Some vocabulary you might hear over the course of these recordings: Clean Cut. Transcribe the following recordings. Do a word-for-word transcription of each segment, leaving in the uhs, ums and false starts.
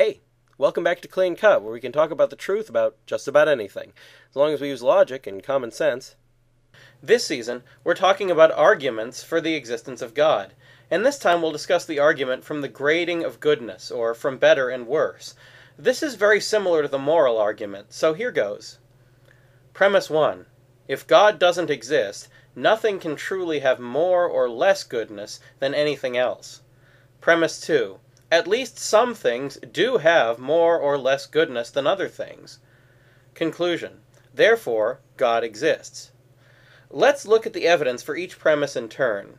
Hey, welcome back to Clean Cut, where we can talk about the truth about just about anything, as long as we use logic and common sense. This season, we're talking about arguments for the existence of God, and this time we'll discuss the argument from the grading of goodness, or from better and worse. This is very similar to the moral argument, so here goes. Premise one. If God doesn't exist, nothing can truly have more or less goodness than anything else. Premise two. At least some things do have more or less goodness than other things. Conclusion. Therefore, God exists. Let's look at the evidence for each premise in turn.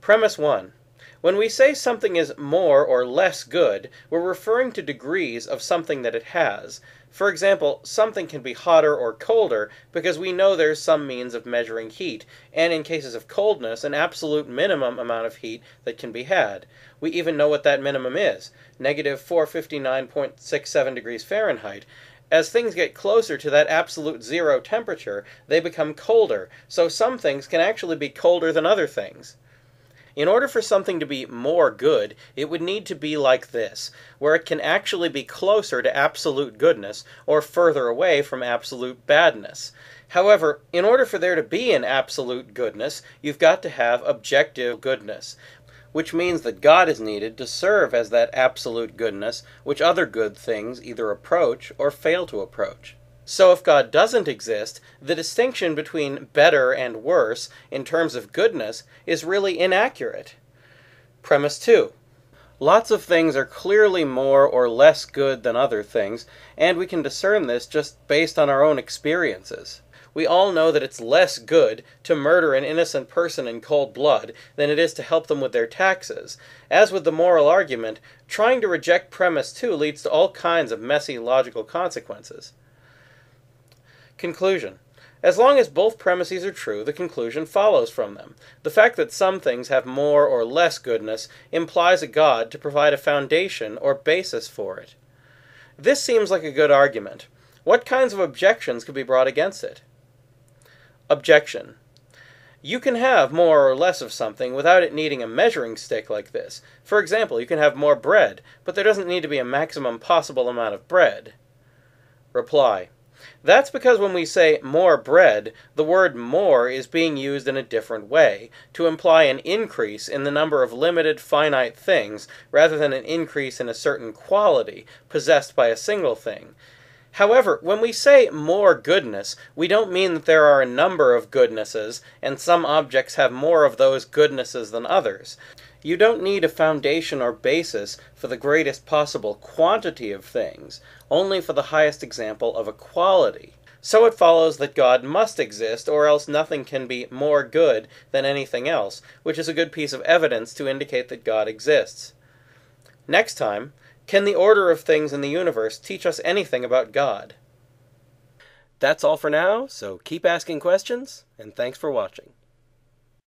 Premise one. When we say something is more or less good, we're referring to degrees of something that it has. For example, something can be hotter or colder because we know there's some means of measuring heat, and in cases of coldness, an absolute minimum amount of heat that can be had. We even know what that minimum is, negative four hundred fifty-nine point six seven degrees Fahrenheit. As things get closer to that absolute zero temperature, they become colder, so some things can actually be colder than other things. In order for something to be more good, it would need to be like this, where it can actually be closer to absolute goodness, or further away from absolute badness. However, in order for there to be an absolute goodness, you've got to have objective goodness, which means that God is needed to serve as that absolute goodness, which other good things either approach or fail to approach. So if God doesn't exist, the distinction between better and worse in terms of goodness is really inaccurate. Premise two. Lots of things are clearly more or less good than other things, and we can discern this just based on our own experiences. We all know that it's less good to murder an innocent person in cold blood than it is to help them with their taxes. As with the moral argument, trying to reject premise two leads to all kinds of messy logical consequences. Conclusion. As long as both premises are true, the conclusion follows from them. The fact that some things have more or less goodness implies a God to provide a foundation or basis for it. This seems like a good argument. What kinds of objections could be brought against it? Objection. You can have more or less of something without it needing a measuring stick like this. For example, you can have more bread, but there doesn't need to be a maximum possible amount of bread. Reply. That's because when we say more bread, the word more is being used in a different way, to imply an increase in the number of limited finite things, rather than an increase in a certain quality possessed by a single thing. However, when we say more goodness, we don't mean that there are a number of goodnesses, and some objects have more of those goodnesses than others. You don't need a foundation or basis for the greatest possible quantity of things, only for the highest example of a quality. So it follows that God must exist, or else nothing can be more good than anything else, which is a good piece of evidence to indicate that God exists. Next time, can the order of things in the universe teach us anything about God? That's all for now, so keep asking questions, and thanks for watching.